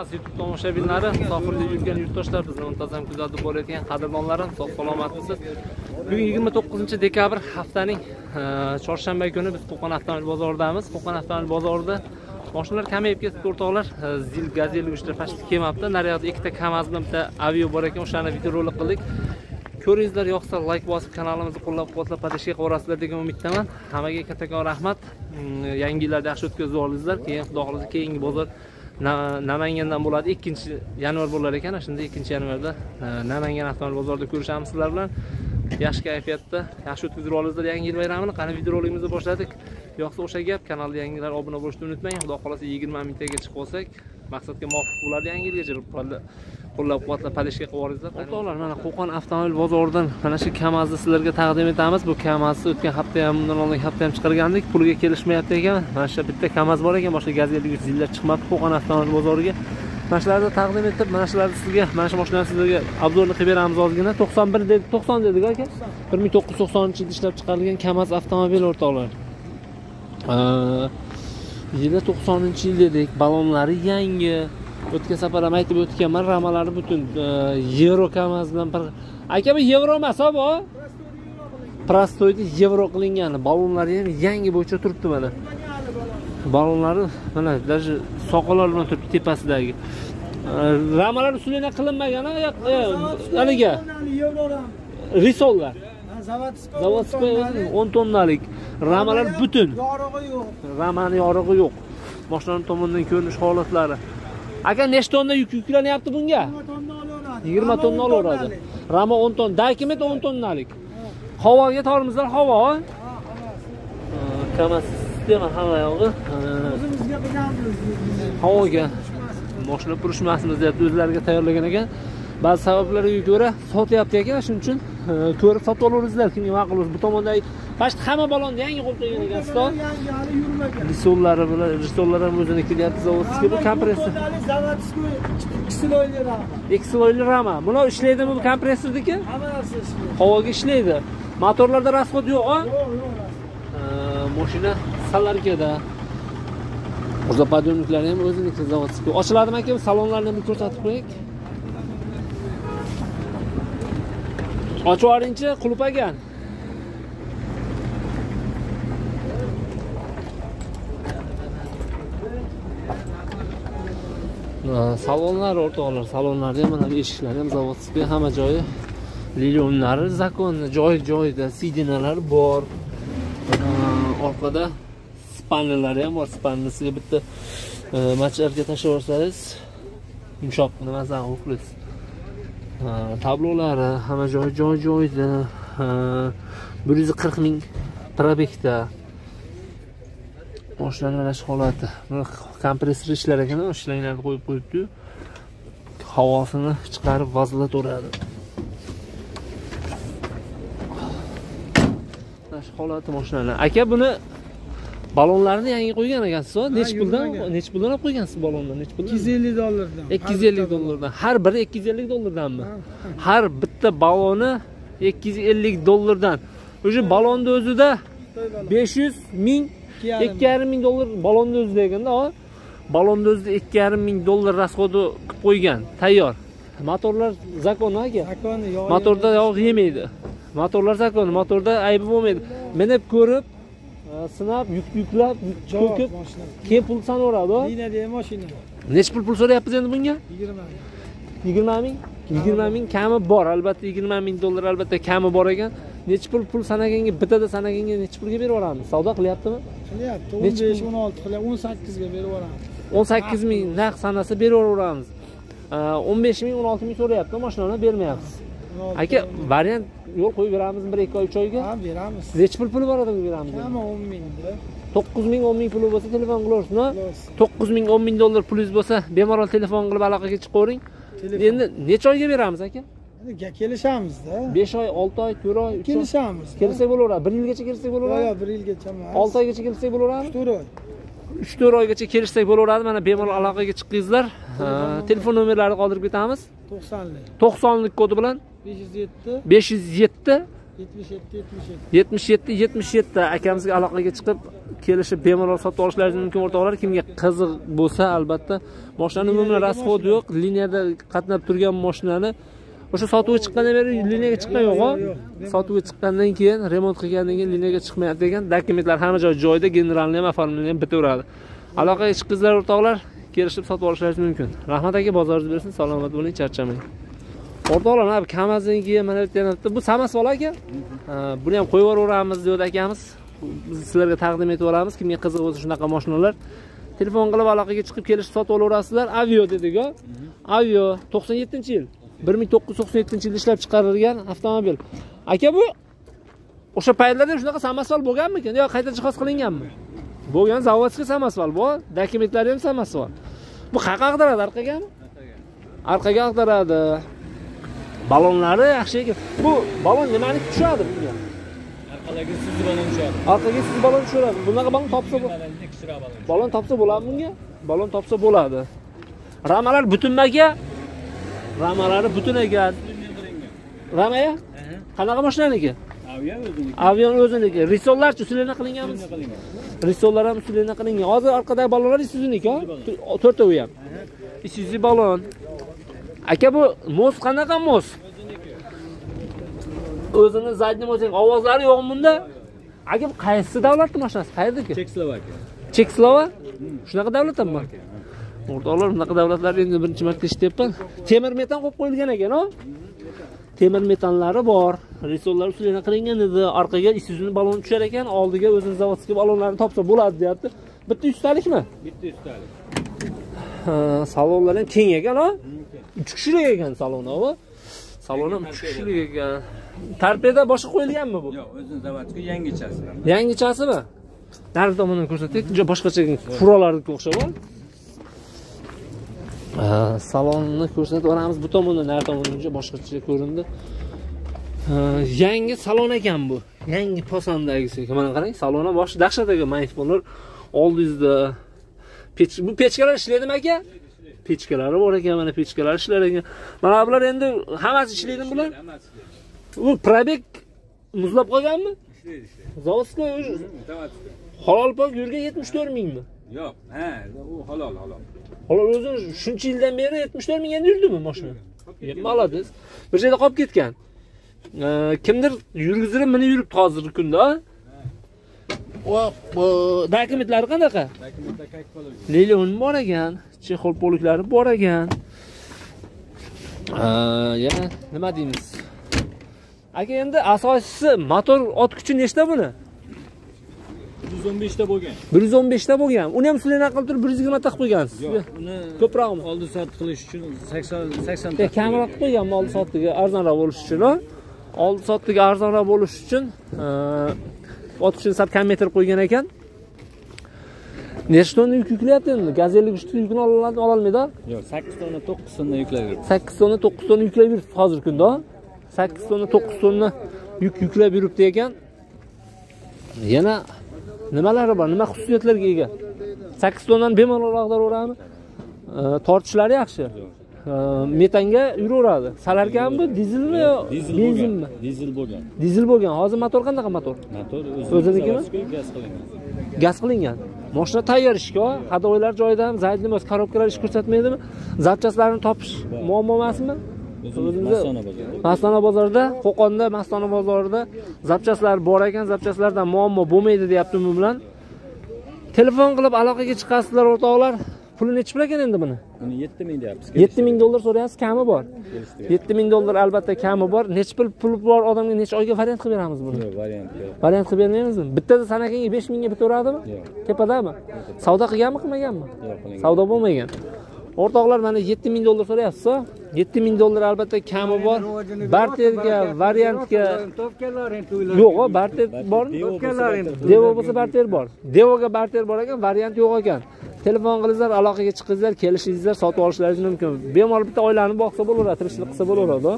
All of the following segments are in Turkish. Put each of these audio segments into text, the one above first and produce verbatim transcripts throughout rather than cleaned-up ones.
KAMAZ YouTube tomoshabinlari, sohilda yurgan yurtdoshlar, bizni muntazam kuzatib borayotgan qadrdonlarim, sog' salomatmisiz? Bugun yigirma to'qqizinchi dekabr haftaning chorshanba kuni biz QUQON avtomobil bozoridamiz. QUQON avtomobil bozorida mashinalar kamayib ketdi, o'rtoqlar. ZIL gazel uchta fashist kelmabdi. Nariyada ikkita KAMAZ bilan bitta AVIO bor ekan, o'shani video rolik qildik. Ko'ringizlar, yoqsa like bosib kanalimizni qo'llab-quvvatlab podeshga qo'yasizlar degan umiddaman. Hammaga kattakon rahmat. Yangi yillarda yaxshi o'tkazib olingizlar. Keyin xudo xohlasa keyingi bozor Namangandan bo'ladi. ikkinchi yanvar bo'lar ekan. Shunda ikkinchi yanvarda Namangan avtomobil bozorida ko'rishamiz sizlar bilan. Yaxshi kayfiyatda, yaxshi o'tkazib olingizlar yangi yil bayramini. Qani videoroligimizni boshladik. Yo'qsa o'sha gap, kanalga yangilar obuna bo'lishni unutmang. Xudo xohlasa yigirma mingtaga chiqib olsak, maqsadga muvofiq bo'ladi yangilikgacha. Qo'llab-quvvatlab podeshga qo'yingizlar. O'rtoqlar, mana QUQON avtomobil bozoridan mana shu KAMAZ'ni sizlarga taqdim etamiz. Bu KAMAZ'ni o'tgan hafta ham, undan oldingi hafta ham chiqargandik. Pulga kelishmayapti ekan. Mana shu bitta KAMAZ bor ekan, boshqa gazellik zillar chiqmadi QUQON avtomobil bozoriga. Mana shularni taqdim etib, mana shularni sizga, mana shu mashinalarni sizlarga obzorni qilib beramiz ozgina. to'qson bir dedi, to'qson dedik aka. bir ming to'qqiz yuz to'qsoninchi yilda ishlab chiqarilgan KAMAZ avtomobil o'rtoqlar. Yilda to'qsoninchi yil dedik, balonlari yangi. O'tgan safar ham aytib o'tganman, ramalari butun yevro KAMAZ bilan bir aka, bu yevro emas, bu prostoyda yevro qilingani, balonlari ham yangi bo'yicha turibdi mana. Balonlari mana даже soqollar bilan turibdi tepasidagi. Ramalar usulida qilinmagan, haligi risollar. Zavodskiy o'n tonnalik ramalar butun. Yorug'i yo'q. Ramani yorug'i yo'q. Mashinaning tomonidan ko'rinish holatlari. Aka, nechta tonna yuk yuklanyapti bunga? yigirma tonna olaveradi. Rama o'n ton, dokument o'n tonnalik. Havoga tormizlar, havo. Ha, xalas. KAMAZ sistema havo yog'i. O'zimizga qilganmiz. Havoga mashina purishmasmiz deb o'zlariga tayyorlagan ekan. Ba'zi sabablarga ko'ra sotyapti ekan, shuning uchun ko'rib sotib olaveringizlar, kimga ma'qul bo'lsa. Bu tomondagi faqat hamma balonni yangi qo'yib qo'ygan ekan, sto. Risollari bilan, risollar ham o'zini kelyapti, zavodskiy bu kompressor. Zavodskiy ikkiloyli rama. Ikkiloyli rama. Buni ishlaydimi bu kompressorniki? Hamma narsa ishlaydi. Havoga ishlaydi. Motorlarda rasxod yo'q-a? Yo'q, yo'q. Mashina salarkada. Zapadonniklari ham o'ziniki zavodskiy. Ochiladimi aka, salonlarni ham ko'rsatib qo'yaylik. Ochib oringchi, qulp ekan. Salonlar o'rtoqlar, salonlarda mana bu eshiklari ham zavodskiy, hamma joyi lilonlari zakonni, joy-joyida sidinalar bor. Orqada spanellari ham bor, spannisiga bitta machlarga tashlab olsangiz, yumshoq nimasi o'xlaysiz. Tablolari hamma joy joy joyda. bir yuz qirq ming probekda. Moshinalash holati. Buni kompressor ishlar ekan, ishlanganlarni qo'yib qo'yibdi. Havosini chiqarib vazilat o'radi. Nash holati mashinalar. Aka, buni balonlarni yangi qo'ygan ekansiz-ku. Nech puldan? Nech puldan olib qo'ygansiz balonni? Nech puldan? ikki yuz ellik dollardan. ikki yuz ellik dollardan. Har biri ikki yuz ellik dollardanmi? Har bitta baloni ikki yuz ellik dollardan. O'sha balonning o'zida besh yuz ming, ikki yarim ming dollar balonning o'zida ekanda, ha? Balonning o'zida ikki yarim ming dollar rasxodi qilib qo'ygan, tayyor. Motorlar zakon aka. Zakon, yo'q. Motorda yog' yemaydi. Motorlar zakon, motorda aybi bo'lmaydi. Minib ko'rib sinab, yuk-yuklab, to'kib, keyin pul sanaveradi. Lina degan mashina bor. Nech pul pul so'rayapsiz endi bunga? yigirma ming. yigirma ming? yigirma ming kami bor. Albatta yigirma ming dollar albatta kami bor ekan. Nech pul pul sanaganga, bitada sanaganga nech pulga berib yuboramiz? Savdo qilyaptimi? Qilyapti. o'n besh o'n olti qilib o'n sakkizga berib yuboramiz. o'n sakkiz ming naqd sanasi berib yuboramiz. o'n besh ming o'n olti ming so'rayapti, mashinani bermayapsiz. Aka, variant yo'l qo'yib beramiz bir ikki uch oyga. Ha, beramiz. Nech pul puli bor edi beramiz? Kami o'n mingda. to'qqiz ming o'n ming puli bo'lsa telefon qilaversiz-mi? to'qqiz ming o'n ming dollar pulingiz bo'lsa, bemalol telefon qilib aloqaga chiqib qo'ring. Endi necha oyga beramiz aka? Endi kelishamiz-da. besh oy, olti oy, to'rt oy, uch oy. Kelishamiz. Kelsak bo'laveradi. bir yilgacha kelsak bo'laveradi. Yo'q, bir yilgacha emas. olti oygacha kelsak bo'laveradi. to'rt oy. uch to'rt oygacha kelishsak bo'laveradi. Mana bemalol aloqaga chiqqingizlar. Telefon nomerlarini qoldirib ketamiz. to'qsonlik. to'qsonlik kodi bilan besh yuz yetti besh yuz yetti yetmish yetti yetmish yetti yetmish yetti yetmish yetti akamizga aloqaga chiqib kelishib bemalol sotib olishlari mumkin o'rtoqlar. Kimga qiziq bo'lsa albatta mashinaning umuman rasxodi yo'q. Liniyada qatnab turgan mashinani o'sha sotuvga chiqqandan beri liniyaga chiqqan yo'q. Sotuvga chiqqandan keyin remont qilgandan keyin liniyaga chiqmayapti degan. Dokumentlar hamma joy joyida, generalni ham, farmonni ham bitaveradi. Aloqa ish qizlar o'rtoqlar kelishib sotib olishlari mumkin. Rahmat aka, bozoringiz bersin, salomat bo'ling, charchamang. Ortalar abi KAMAZ'ın ki bu samas ola ki bunu ham qo'yib yuboramiz diyor akamiz. Sizlarga taqdim etib olamiz. Kimga qiziq bo'lsa shunaqa mashinalar telefon qilib aloqaga chiqib kelishib sotib olaverasizlar. AVIO dedik-ku. AVIO to'qson yettinchi yil bir ming to'qqiz yuz to'qson yettinchi yilda ishlab chiqarilgan avtomobil. Aka bu o'sha paytlarda shunaqa samasval bo'lganmikan yo qayta jihoz qilinganmi? Bo'lgan zavodskiy samasval bor, dokumentlari ham samasval. Bu qayerga ag'daradi? Orqagami? Orqaga ag'daradi. Balonları yaxshi. Bu balon nimani tushadi bunga? Orqaga siz balon tushadi. Orqaga siz balon tushadi. Bunaqa balon topsa bo'ladi. Balon topsa bo'ladi bunga? Balon topsa bo'ladi. Ramalar butunmaga, ramalari butun ekan. Ramaya? Qanaqa mashinaniki? Avion o'ziniki. Avion o'ziniki. Risollarchi usulida qilinganmi? Risollar ham usulida qilingan. Hozir orqadagi balonlar sizniki-ku? to'rt ta u ham. Isuzu balon. Aka bu moz qanaqa moz? O'zini zadni mozining ovozlari yo'q bunda. Aka bu qaysi davlat mashinasi? Qayerdiki? Chekoslovakiya. Chekoslovak? Shunaqa davlatdan bor. O'rtoqlar, bunaqa davlatlar endi birinchi marta eshityapman. Temir metan qo'yib qo'yilgan ekan-ku. Temir metanlari bor. Risollar usulida qilingan edi. Orqaga Isuzu'ning baloni tushar ekan, oldiga o'zini zavodskiy balonlarini topsa bo'ladi, deyapti. Bitta yuz talikmi? Bitta yuz talik. Ha, salonlar ham keng ekan-ku. uch kishilik ekan salon ovi. Salon ham uch kishilik ekan. Torpeda boshqa qo'yilganmi bu? Yo'q, o'zini zavodga yangichasi. Yangichasimi? Narv tomonini ko'rsating, juda boshqacha furalarga o'xshab ol. Salonni ko'rsatib olamiz. Bu tomondan narv tomoni juda boshqacha ko'rindi. Yangi salon ekan bu. Yangi posandagisi. Mana qarang, salonni boshi dahshatdagi magnitfonlar oldingizda. Bu pechkalar ishlaydimi aka? Pechkalari bor ekan, mana pechkalar ishlar ekan. Mana bular endi hammasi ishlaydimi bular? Hammasi ishlaydi. U probek muzlab qolganmi? Ishlaydi, ishlaydi. Zavodskiy o'zi zavodskiy. Halol pok yurgan yetmish to'rt mingmi? Yo'q, ha, u halol, halol. Halol o'zi shuncha yildan beri yetmish to'rt ming endi yurdimi mashina? Yetmoladiz. Bir joyda qolib ketgan. Kimdir yurgizib meni yuribdi hozirgi kunda. O dokumentlari qanaqa? Dokumentda qaytib Leylon bor ekan, chexol poliklari bor ekan. Yana nima deymiz? Aka endi asosisi motor ot kuchi nechta buni? bir yuz o'n besh ta bo'lgan. bir yuz o'n besh ta bo'lgan. Uni ham sizlar naql turib bir yuz yigirma ta qilib qo'ygansiz. Yo'q, uni ko'proqmi? Oldi sotib qilish uchun sakson ta kamroq qo'ygan, mol sotiga arzonroq bo'lishi uchun. Oldi sotiga arzonroq bo'lishi uchun oltmish sal kam metr qo'ygan ekan. Nechta tonna yuk yuklayapti endi? Gaz ellik uch ta yukni ola olmaydi. Yo'q, sakkiz tonna to'qqiz tonna yuklab yuribdi. sakkiz tonna to'qqiz tonna yuklab yuribdi hozirgi kunda. sakkiz tonna to'qqiz tonna yuk yuklab yuribdi ekan. Yana nimalari bor? Nima xususiyatlarga ega? sakkiz tondan bemalol ag'daraveramiz. Tortishlari yaxshi. Metanga yuraveradi. Salarkanmi, dizelmi yo benzinmi? Dizel bo'lgan. Dizel bo'lgan. Hozir motor qanaqa motor? Motor o'zinikimi? Gaz qilingan. Gaz qilingan. Mashina tayyor ishga, xadoylar joyidami, zaydni o'z korobkalar ish ko'rsatmaydimi? Zapchastlarini topish muammo emasmi? Mastona bozorida. Mastona bozorida, Qo'qonda, Mastona bozorida zapchastlar bor ekan, zapchastlardan muammo bo'lmaydi deyapti umuman. Telefon qilib aloqaga chiqasizlar o'rtoqlar. Puli necha pul ekan endi buni? Buni yetti ming deyapmiz. yetti ming dollar so'rayapsiz, kami bor. yetti ming dollar albatta kami bor. Necha pul pul bor odamga necha oyga variant qilib beramiz buni? Yo'q, variant yo'q. Variant qilib bermaymizmi? Bittada sanakingga besh mingga bitaveradimi? Yo'q. Tepadami? Savdo qilganmi, qilmaganmi? Yo'q, savdo bo'lmagan. O'rtoqlar, mana yetti ming dollar so'rayapsiz-ku. yetti ming dollar albatta kami bor. Barterga, variantga yo'q, barter bormi? Topkanlar endi. Devo bo'lsa barter bor. Devoga barter bor ekan, variant yo'q ekan. Telefon qilingizlar, aloqaga chiqingizlar, kelishingizlar, sotib olishlaringiz mumkin. Bemalol bitta oilani boqsa bo'laveradi, tirishchilik qilsa bo'laveradi.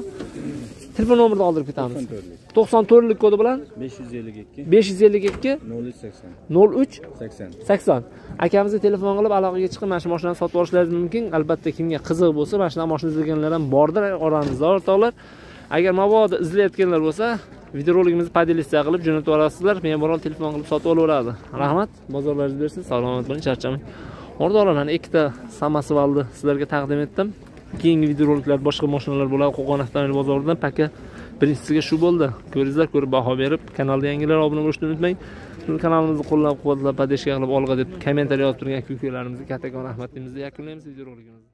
Telefon nomerini oldirib ketamiz. to'qson to'rtlik kodi bilan besh ikki ikki besh ikki ikki nol uch sakson. Akamizga telefon qilib aloqaga chiqib, mana shu mashinani sotib olishlaringiz mumkin. Albatta kimga qiziq bo'lsa, mana shu mashina izlaganlar ham bordir oramizda o'rtoqlar. Agar mabodo izlayotganlar bo'lsa, videoroligimizni podelitsiya qilib jo'natib olasizlar. Men borol telefon qilib sotib olaveradi. Rahmat, bozorlaringiz bersin, salomat bo'ling, charchamang. O'rdalar mana ikkita Samsung'ni sizlarga taqdim etdim. Keyingi videoroliklar boshqa mashinalar bo'ladi Qo'qon avtomobil bozoridan. Paka birinchisiga shu bo'ldi. Ko'ringizlar, ko'rib baho berib, kanalga yangilar obuna bo'lishni unutmang. Kanalimizni qo'llab-quvvatlab, podeshka qilib olg'a deb kommentariy yozib turgan QUQONlarimizga kattakon rahmat deymiz. Yakunlaymiz videoroligimizni.